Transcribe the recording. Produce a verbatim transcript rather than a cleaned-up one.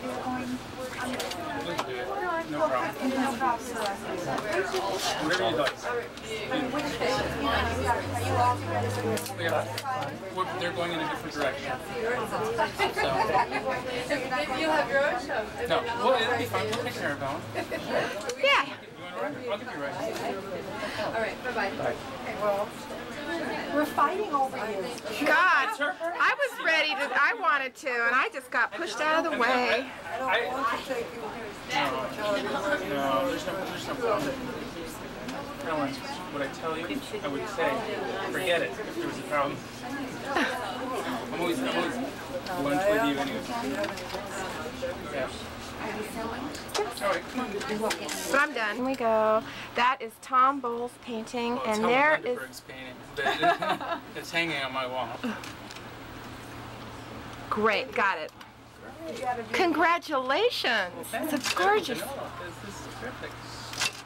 No problem. No problem. Whatever you'd like. Yeah. They're going in a different direction. So. Maybe you'll have your own show. No, well, it'll be fine. We'll take care of that one. Yeah. You want to run? I'll give you a ride. All right. Bye-bye. Bye. Okay, well. We're fighting over you. God, I was ready to, I wanted to, and I just got pushed out of the way. I don't want to take you. No, there's no, there's no problem. Helen, what I tell you, I would say, forget it if there was a problem. I'm always, I'm always lunch with you anyway. Yeah. Right. But I'm done. Here we go. That is Tom Bowles' painting, well, and Tom there Lundeberg's is. painting. It's hanging on my wall. Great, got it. Congratulations! Well, it's gorgeous. This is perfect.